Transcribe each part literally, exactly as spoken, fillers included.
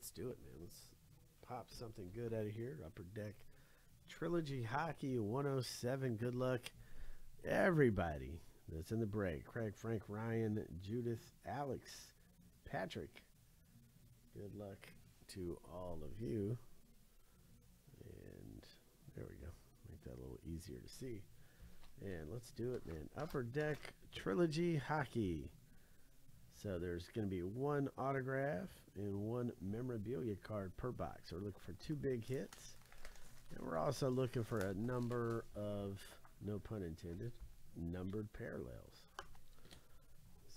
let's do it, man. Let's pop something good out of here. Upper Deck Trilogy Hockey one oh seven. Good luck, everybody that's in the break. Craig, Frank, Ryan, Judith, Alex, Patrick. Good luck to all of you. And there we go. Make that a little easier to see. And let's do it, man. Upper Deck Trilogy Hockey. So there's going to be one autograph and one memorabilia card per box. We're looking for two big hits. And we're also looking for a number of, no pun intended, numbered parallels.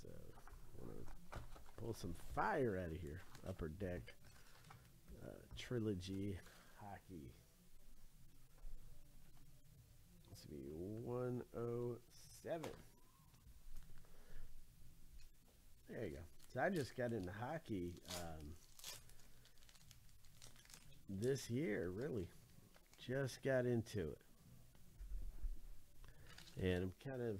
So I'm going to pull some fire out of here. Upper Deck uh, Trilogy Hockey. This will be one oh seven. There you go. So I just got into hockey um, this year, really. Just got into it. And I'm kind of,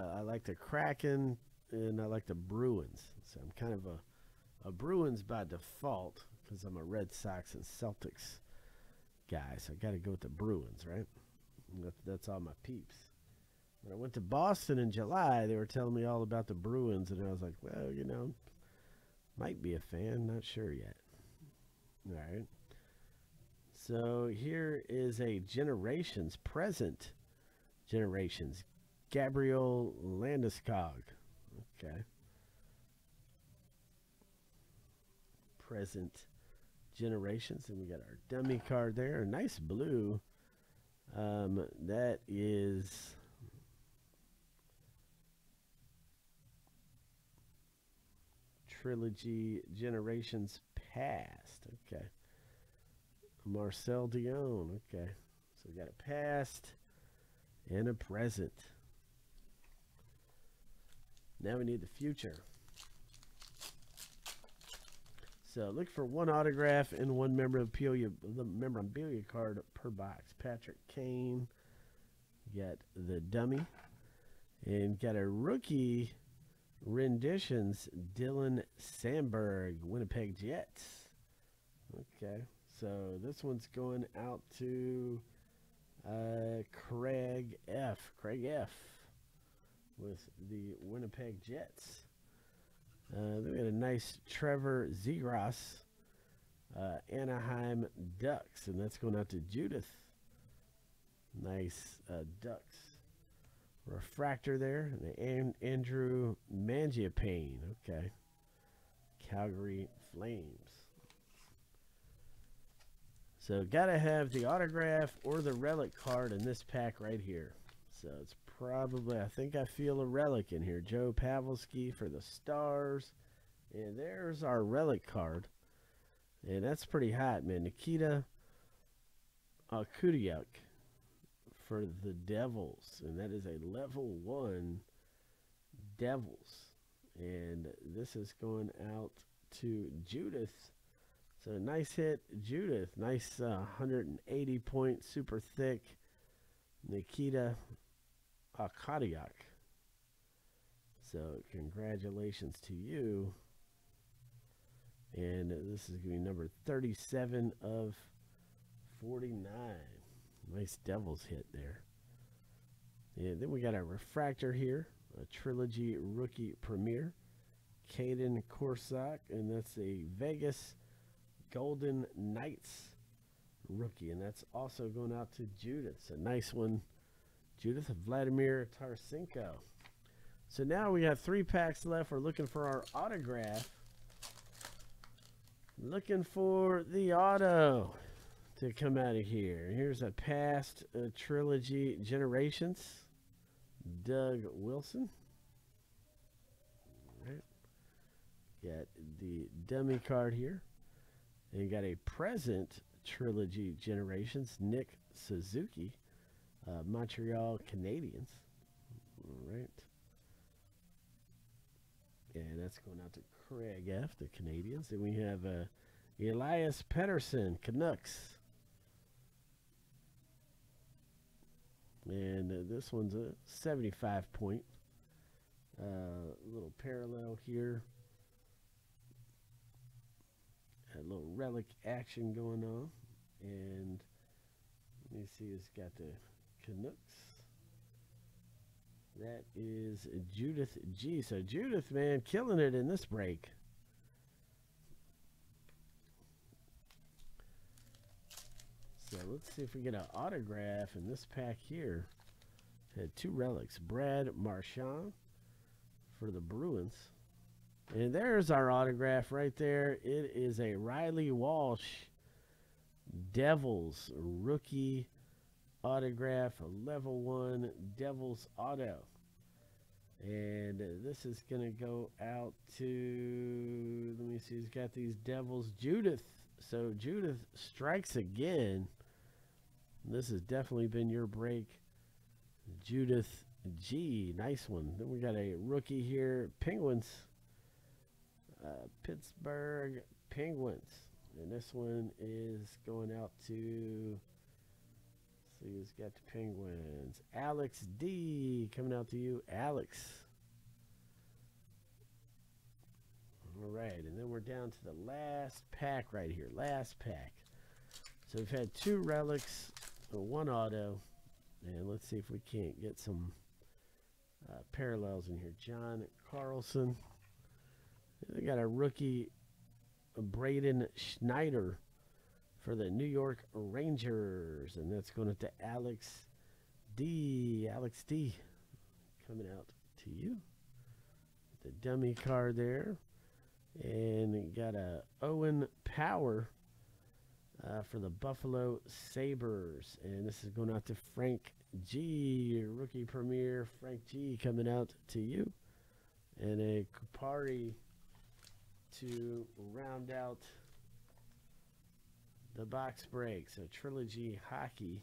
uh, I like the Kraken and I like the Bruins. So I'm kind of a, a Bruins by default because I'm a Red Sox and Celtics guy. So I got to go with the Bruins, right? That's all my peeps. When I went to Boston in July, they were telling me all about the Bruins, and I was like, well, you know, might be a fan, not sure yet. All right. So here is a Generations, present Generations, Gabriel Landeskog. Okay. Present Generations, and we got our dummy card there. Nice blue. Um, that is... Trilogy Generations Past. Okay. Marcel Dionne. Okay. So we got a past and a present. Now we need the future. So look for one autograph and one memorabilia, memorabilia card per box. Patrick Kane. You got the dummy. And got a rookie. Renditions, Dylan Sandberg, Winnipeg Jets. Okay, so this one's going out to uh, Craig F. Craig F. with the Winnipeg Jets. Uh, then we had a nice Trevor Zegras, uh, Anaheim Ducks, and that's going out to Judith. Nice uh, Ducks. Refractor there, and Andrew Mangiapane. Okay, Calgary Flames. So gotta have the autograph or the relic card in this pack right here. So it's probably, I think I feel a relic in here. Joe Pavelski for the Stars, and there's our relic card, and that's pretty hot, man. Nikita Okudyuk for the Devils, and that is a level one Devils, and this is going out to Judith. So nice hit, Judith. Nice uh, one hundred eighty point super thick Nikita Okudyuk. So congratulations to you, and this is going to be number thirty-seven of forty-nine. Nice Devils hit there. Yeah, then we got a refractor here, a Trilogy Rookie Premier, Caden Korsak, and that's a Vegas Golden Knights rookie, and that's also going out to Judith. A nice one, Judith, Vladimir Tarasenko. So now we have three packs left. We're looking for our autograph. Looking for the auto to come out of here. Here's a past uh, Trilogy Generations, Doug Wilson. All right. Got the dummy card here. And you got a present Trilogy Generations, Nick Suzuki, uh, Montreal Canadiens. All right. And that's going out to Craig F., the Canadiens. And we have uh, Elias Petterson, Canucks. And uh, this one's a seventy-five point. Uh, little parallel here. A little relic action going on. And let me see, it's got the Canucks. That is Judith G. So Judith, man, killing it in this break. So let's see if we get an autograph in this pack here. Had two relics. Brad Marchand for the Bruins. And there's our autograph right there. It is a Riley Walsh Devils rookie autograph, level one Devils auto. And this is going to go out to, let me see, he's got these Devils. Judith. So Judith strikes again. This has definitely been your break, Judith G. Nice one. Then we got a rookie here, Penguins. Uh, Pittsburgh Penguins. And this one is going out to, let's see who's got the Penguins. Alex D. Coming out to you, Alex. All right, and then we're down to the last pack right here. Last pack. So we've had two relics, one auto, and let's see if we can't get some uh, parallels in here. John Carlson. They got a rookie, Braden Schneider for the New York Rangers, and that's going to Alex D. Alex D. Coming out to you. The dummy card there. And got a Owen Power uh, for the Buffalo Sabres, and this is going out to Frank G. Rookie Premier Frank G. coming out to you, and a Kapari to round out the box break. So Trilogy Hockey